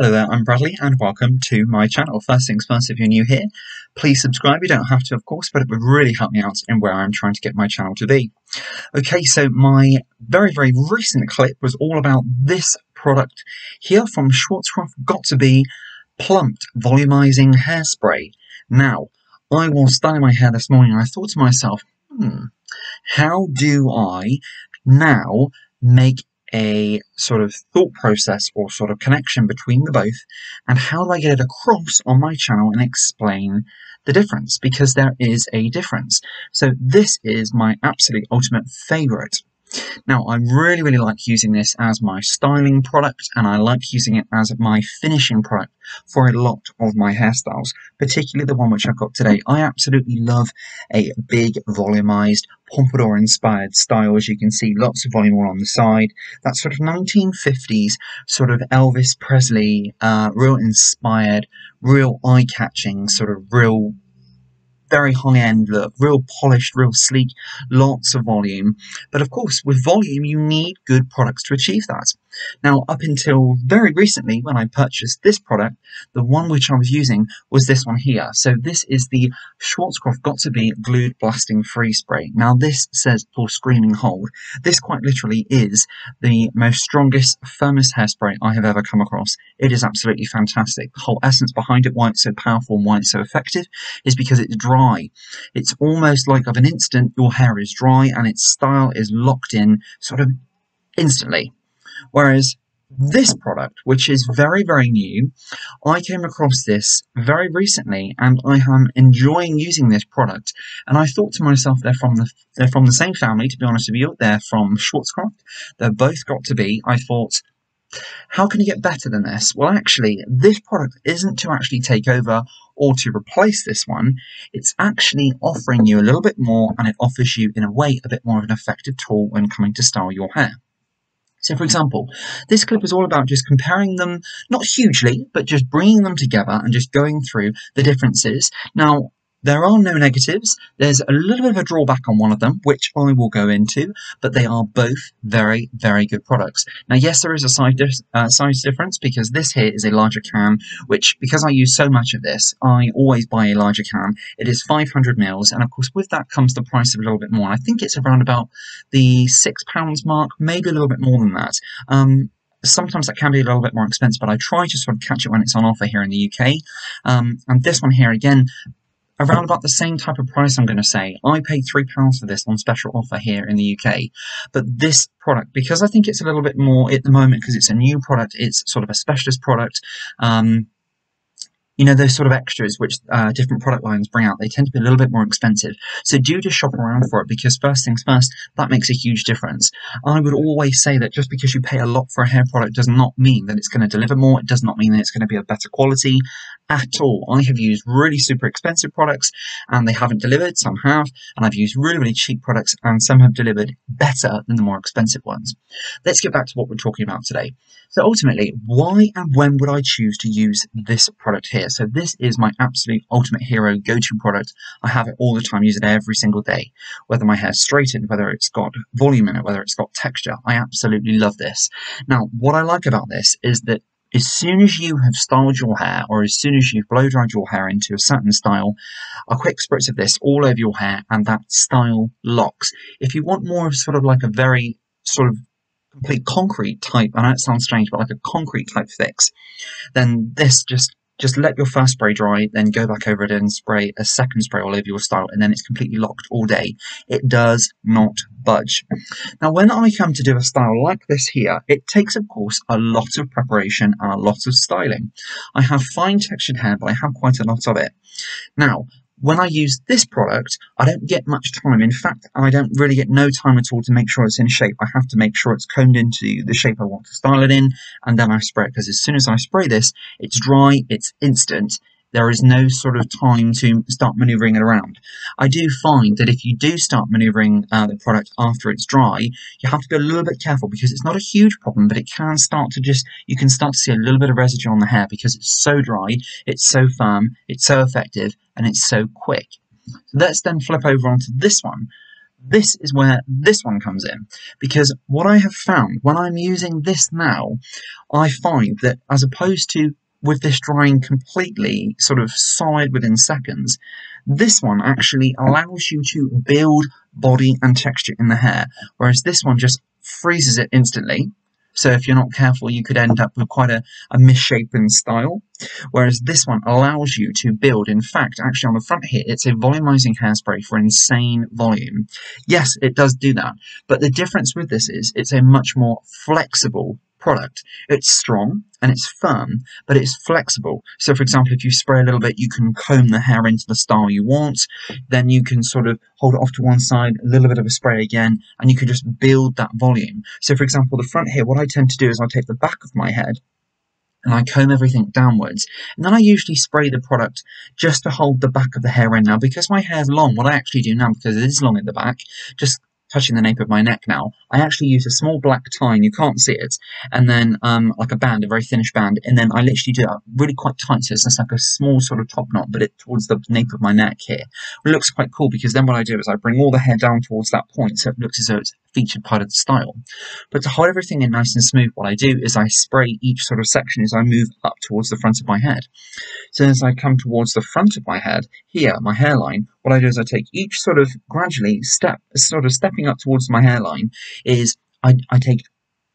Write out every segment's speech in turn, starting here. Hello there, I'm Bradley and welcome to my channel. First things first, if you're new here, please subscribe. You don't have to, of course, but it would really help me out in where I'm trying to get my channel to be. Okay, so my very recent clip was all about this product here from Schwarzkopf, Got2b Plump'd Volumizing Hairspray. Now, I was styling my hair this morning and I thought to myself, how do I now make a sort of thought process or sort of connection between the both, and how do I get it across on my channel and explain the difference, because there is a difference. So this is my absolute ultimate favorite. Now, I really like using this as my styling product, and I like using it as my finishing product for a lot of my hairstyles, particularly the one which I've got today. I absolutely love a big volumized pompadour-inspired style. As you can see, lots of volume all on the side. That sort of 1950s, sort of Elvis Presley, real inspired, real eye-catching, sort of real, very high-end look, real polished, real sleek, lots of volume. But of course, with volume, you need good products to achieve that. Now, up until very recently, when I purchased this product, the one which I was using was this one here. So this is the Schwarzkopf Got2b Glued Blasting Freeze Spray. Now, this says for screaming hold. This quite literally is the most strongest, firmest hairspray I have ever come across. It is absolutely fantastic. The whole essence behind it, why it's so powerful and why it's so effective, is because it's dry. It's almost like of an instant, your hair is dry and its style is locked in sort of instantly. Whereas this product, which is very new, I came across this very recently, and I am enjoying using this product. And I thought to myself, they're from the same family, to be honest with you. They're from Schwarzkopf. They're both Got2b. I thought, how can you get better than this? Well, actually, this product isn't to actually take over or to replace this one. It's actually offering you a little bit more, and it offers you, in a way, a bit more of an effective tool when coming to style your hair. So, for example, this clip is all about just comparing them, not hugely, but just bringing them together and just going through the differences. Now, there are no negatives. There's a little bit of a drawback on one of them, which I will go into, but they are both very good products. Now, yes, there is a size difference, because this here is a larger can, which, because I use so much of this, I always buy a larger can. It is 500 mils, and of course, with that comes the price of a little bit more. I think it's around about the £6 mark, maybe a little bit more than that. Sometimes that can be a little bit more expensive, but I try to sort of catch it when it's on offer here in the UK. And this one here, again, around about the same type of price, I'm going to say. I paid £3 for this on special offer here in the UK. But this product, because I think it's a little bit more at the moment, because it's a new product, it's sort of a specialist product, you know, those sort of extras which different product lines bring out, they tend to be a little bit more expensive. So do just shop around for it, because first things first, that makes a huge difference. I would always say that just because you pay a lot for a hair product does not mean that it's going to deliver more. It does not mean that it's going to be of better quality at all. I have used really super expensive products and they haven't delivered, some have, and I've used really cheap products and some have delivered better than the more expensive ones. Let's get back to what we're talking about today. So ultimately, why and when would I choose to use this product here? So this is my absolute ultimate hero go-to product. I have it all the time, use it every single day. Whether my hair's straightened, whether it's got volume in it, whether it's got texture, I absolutely love this. Now, what I like about this is that as soon as you have styled your hair, or as soon as you've blow-dried your hair into a certain style, a quick spritz of this all over your hair, and that style locks. If you want more of sort of like a very sort of complete concrete type, I know it sounds strange, but like a concrete type fix, then this just let your first spray dry, then go back over it and spray a second spray all over your style, and then it's completely locked all day. It does not budge. Now, when I come to do a style like this here, it takes, of course, a lot of preparation and a lot of styling. I have fine textured hair, but I have quite a lot of it. Now, when I use this product, I don't get much time. In fact, I don't really get no time at all to make sure it's in shape. I have to make sure it's combed into the shape I want to style it in, and then I spray it, because as soon as I spray this, it's dry, it's instant. There is no sort of time to start manoeuvring it around. I do find that if you do start manoeuvring the product after it's dry, you have to be a little bit careful, because it's not a huge problem, but it can start to just, you can start to see a little bit of residue on the hair, because it's so dry, it's so firm, it's so effective, and it's so quick. So let's then flip over onto this one. this is where this one comes in, because what I have found when I'm using this now, I find that as opposed to with this drying completely sort of solid within seconds, this one actually allows you to build body and texture in the hair, whereas this one just freezes it instantly. So if you're not careful, you could end up with quite a misshapen style, whereas this one allows you to build. In fact, actually on the front here, it's a volumizing hairspray for insane volume. Yes, it does do that, but the difference with this is it's a much more flexible product. It's strong and it's firm, but it's flexible. So for example, if you spray a little bit, you can comb the hair into the style you want, then you can sort of hold it off to one side, a little bit of a spray again, and you can just build that volume. So for example, the front here, what I tend to do is I take the back of my head and I comb everything downwards, and then I usually spray the product just to hold the back of the hair in. Now because my hair's long, what I actually do now, because it is long at the back, just touching the nape of my neck now, I actually use a small black tie, and you can't see it, and then like a band, a very thinnish band, and then I literally do that really quite tight, so it's like a small sort of top knot, but it towards the nape of my neck here. It looks quite cool, because then what I do is I bring all the hair down towards that point, so it looks as though it's a featured part of the style. But to hold everything in nice and smooth, what I do is I spray each sort of section as I move up towards the front of my head. So as I come towards the front of my head, here, my hairline, what I do is I take each sort of gradually step, sort of stepping up towards my hairline, is I take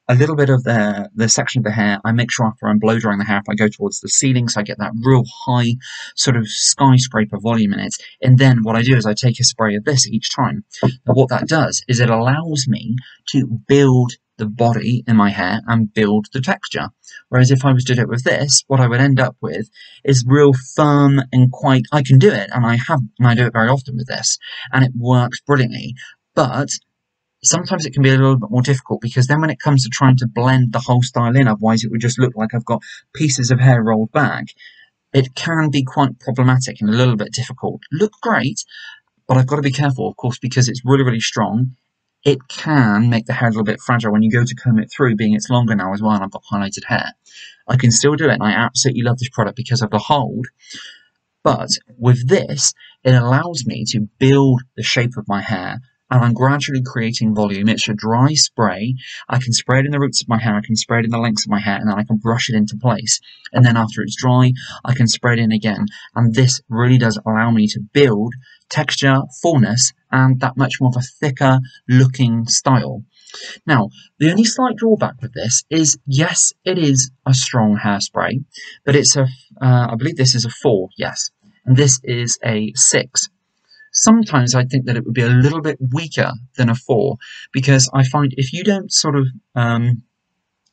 a little bit of the section of the hair. I make sure after I'm blow drying the hair, if I go towards the ceiling, so I get that real high sort of skyscraper volume in it. And then what I do is I take a spray of this each time. Now what that does is it allows me to build the body in my hair and build the texture. Whereas if I was to do it with this, what I would end up with is real firm and quite, I can do it, and I do it very often with this, and it works brilliantly. But sometimes it can be a little bit more difficult, because then when it comes to trying to blend the whole style in, otherwise it would just look like I've got pieces of hair rolled back. It can be quite problematic and a little bit difficult. Look great, but I've got to be careful, of course, because it's really, really strong. It can make the hair a little bit fragile when you go to comb it through, being it's longer now as well, and I've got highlighted hair. I can still do it, and I absolutely love this product because of the hold. But with this, it allows me to build the shape of my hair, and I'm gradually creating volume. It's a dry spray. I can spray it in the roots of my hair, I can spray it in the lengths of my hair, and then I can brush it into place. And then after it's dry, I can spray it in again. And this really does allow me to build texture, fullness, and that much more of a thicker looking style. Now, the only slight drawback with this is, yes, it is a strong hairspray, but it's a, I believe this is a 4, yes, and this is a 6. Sometimes I think that it would be a little bit weaker than a 4, because I find if you don't sort of,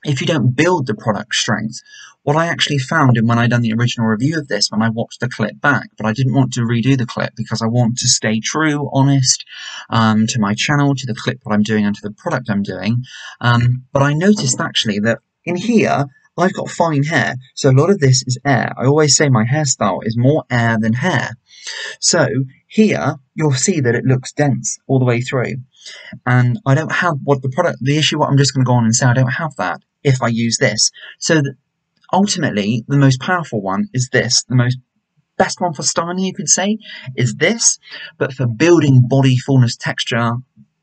if you don't build the product strength, what I actually found, and when I done the original review of this, when I watched the clip back, but I didn't want to redo the clip because I want to stay true, honest to my channel, to the clip that I'm doing and to the product I'm doing, but I noticed actually that in here, I've got fine hair, so a lot of this is air. I always say my hairstyle is more air than hair. So here, you'll see that it looks dense all the way through. And I don't have what the product, the issue, what I'm just going to go on and say, I don't have that if I use this. So ultimately, the most powerful one is this. The most best one for styling, you could say, is this. But for building body, fullness, texture,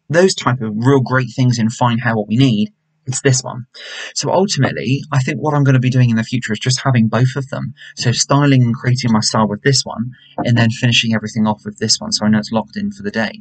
those type of real great things in fine hair, what we need, it's this one. So ultimately, I think what I'm going to be doing in the future is just having both of them. So styling and creating my style with this one, and then finishing everything off with this one, so I know it's locked in for the day.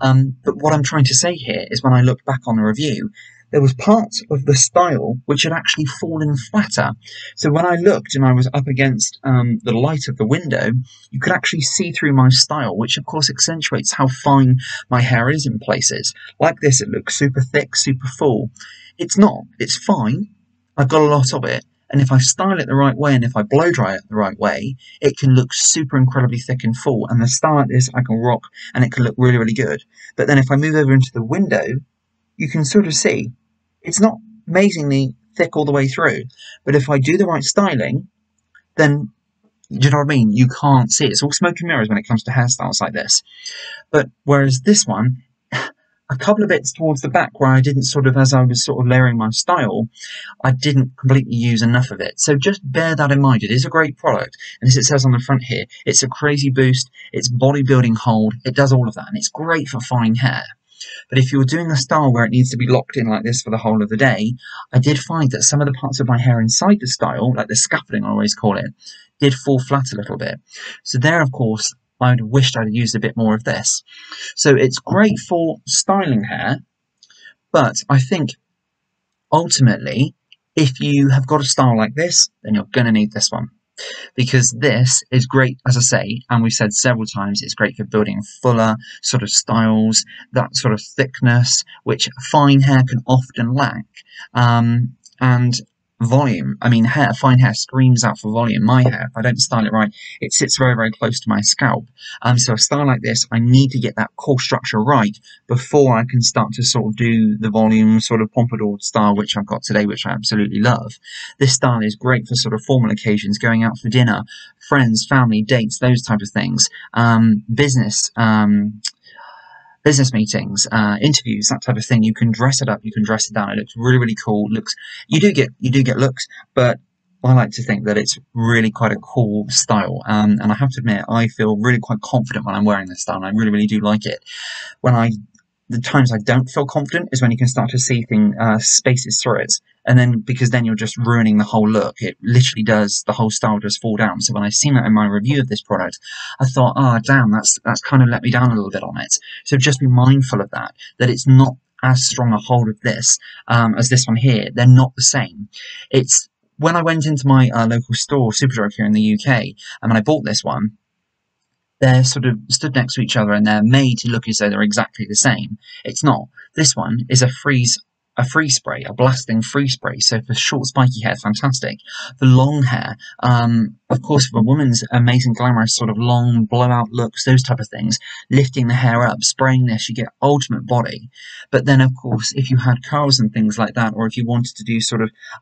But what I'm trying to say here is when I look back on the review, there was parts of the style which had actually fallen flatter. So when I looked and I was up against the light of the window, you could actually see through my style, which of course accentuates how fine my hair is in places. Like this, it looks super thick, super full. It's not. It's fine. I've got a lot of it. And if I style it the right way, and if I blow dry it the right way, it can look super incredibly thick and full. And the style like this, I can rock, and it can look really, really good. But then if I move over into the window, you can sort of see it's not amazingly thick all the way through. But if I do the right styling, then, do you know what I mean? You can't see it. It's all smoke and mirrors when it comes to hairstyles like this. But whereas this one, a couple of bits towards the back where I didn't as I was layering my style, I didn't completely use enough of it. So just bear that in mind. It is a great product, and as it says on the front here, it's a crazy boost, it's bodybuilding hold, it does all of that, and it's great for fine hair. But if you're doing a style where it needs to be locked in like this for the whole of the day, I did find that some of the parts of my hair inside the style, like the scaffolding I always call it, did fall flat a little bit. So there, of course, I would have wished I'd used a bit more of this. So it's great for styling hair, but I think ultimately, if you have got a style like this, then you're going to need this one. Because this is great, as I say, and we've said several times, it's great for building fuller styles, that thickness, which fine hair can often lack, and volume. I mean, fine hair screams out for volume. My hair, if I don't style it right, it sits very, very close to my scalp. So a style like this, I need to get that core structure right before I can start to do the volume pompadour style, which I've got today, which I absolutely love. This style is great for formal occasions, going out for dinner, friends, family, dates, those type of things, business meetings, interviews, that type of thing. You can dress it up, you can dress it down. It looks really, really cool. You do get looks, but I like to think that it's really quite a cool style. And I have to admit, I feel really quite confident when I'm wearing this style, and I really, really do like it. The times I don't feel confident is when you can start to see spaces through it. And then, because then you're just ruining the whole look. It literally does, the whole style does fall down. So when I seen that in my review of this product, I thought, ah, damn, that's kind of let me down a little bit on it. So just be mindful of that, that it's not as strong a hold of this as this one here. They're not the same. It's, when I went into my local store, Superdrug here in the UK, and I bought this one, they're stood next to each other, and they're made to look as though they're exactly the same. It's not. This one is a freeze spray, a blasting freeze spray. So for short, spiky hair, fantastic. For long hair, of course, for a woman's amazing, glamorous long blowout looks, those type of things, lifting the hair up, spraying this, you get ultimate body. But then, of course, if you had curls and things like that, or if you wanted to do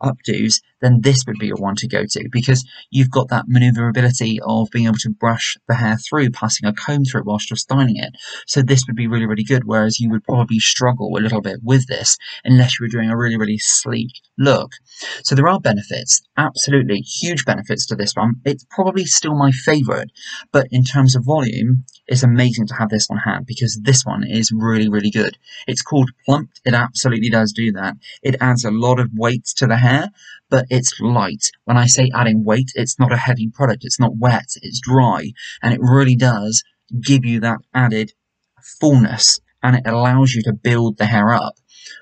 updos, then this would be your one to go to, because you've got that maneuverability of being able to brush the hair through, passing a comb through it whilst you're styling it. So this would be really, really good, whereas you would probably struggle a little bit with this, and you were doing a really, really sleek look. So there are benefits, absolutely huge benefits to this one. It's probably still my favorite, but in terms of volume, it's amazing to have this on hand, because this one is really, really good. It's called Plump'd. It absolutely does do that. It adds a lot of weight to the hair, but it's light. When I say adding weight, it's not a heavy product. It's not wet, it's dry, and it really does give you that added fullness, and it allows you to build the hair up.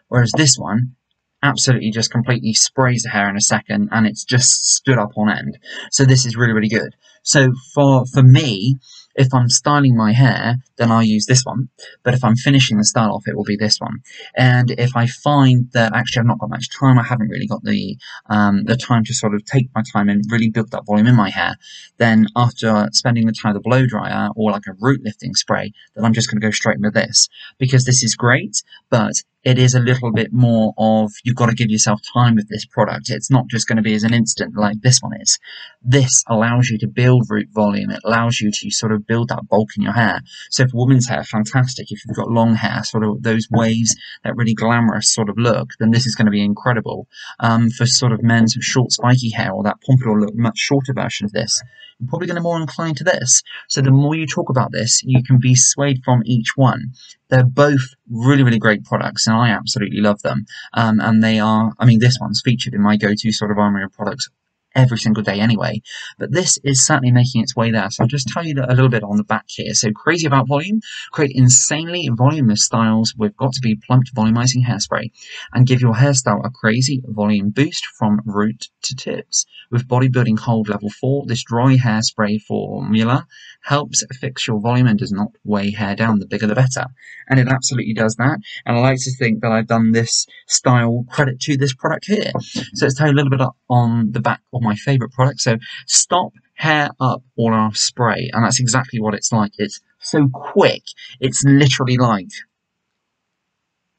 Whereas this one absolutely just completely sprays the hair in a second, and it's just stood up on end. So this is really, really good. So for me, if I'm styling my hair, then I'll use this one. But if I'm finishing the style off, it will be this one. And if I find that actually I've not got much time, I haven't really got the time to take my time and really build that volume in my hair, then after spending the time with a blow dryer or like a root lifting spray, then I'm just going to go straight with this, because this is great, but it is a little bit more of, you've got to give yourself time with this product. It's not just going to be as an instant like this one is. This allows you to build root volume. It allows you to build that bulk in your hair. So for women's hair, fantastic. If you've got long hair, those waves, that really glamorous look, then this is going to be incredible. For men's short spiky hair, or that pompadour look, much shorter version of this, you're probably going to be more inclined to this. So the more you talk about this, you can be swayed from each one. They're both really, really great products, and I absolutely love them. And they are, I mean, this one's featured in my go-to armory of products every single day anyway, but this is certainly making its way there. So I'll just tell you a little bit on the back here. So crazy about volume, create insanely voluminous styles with Got2b Plump'd Volumizing Hairspray, and give your hairstyle a crazy volume boost from root to tips. With bodybuilding hold level 4, this dry hairspray formula helps fix your volume and does not weigh hair down. The bigger the better. And it absolutely does that. And I like to think that I've done this style credit to this product here. So let's tell you a little bit up on the back of my favorite product. So stop, hair up, all our spray. And that's exactly what it's like. It's so quick. It's literally like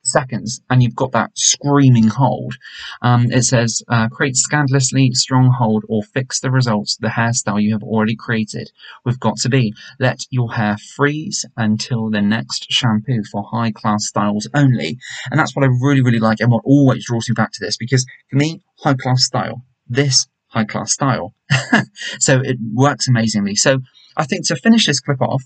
seconds and you've got that screaming hold. It says create scandalously strong hold or fix the results of the hairstyle you have already created with Got2b. Let your hair freeze until the next shampoo for high class styles only. And that's what I really like, and what always draws me back to this, because for me, high class style, this high class style. So it works amazingly. So I think to finish this clip off,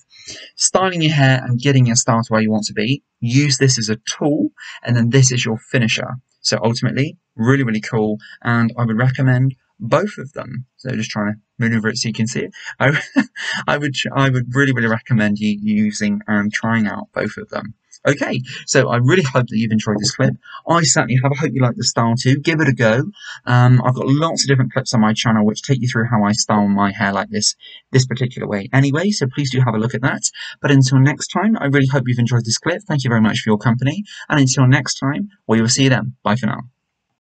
styling your hair and getting your style to where you want to be, use this as a tool, and then this is your finisher. So ultimately, really cool, and I would recommend both of them. So just trying to maneuver it so you can see it. I would really recommend you using and trying out both of them. Okay, so I really hope that you've enjoyed this clip. I certainly have. I hope you like the style too. Give it a go. I've got lots of different clips on my channel which take you through how I style my hair like this particular way anyway, so please do have a look at that. But until next time, I really hope you've enjoyed this clip. Thank you very much for your company, and until next time, we will see you then. Bye for now.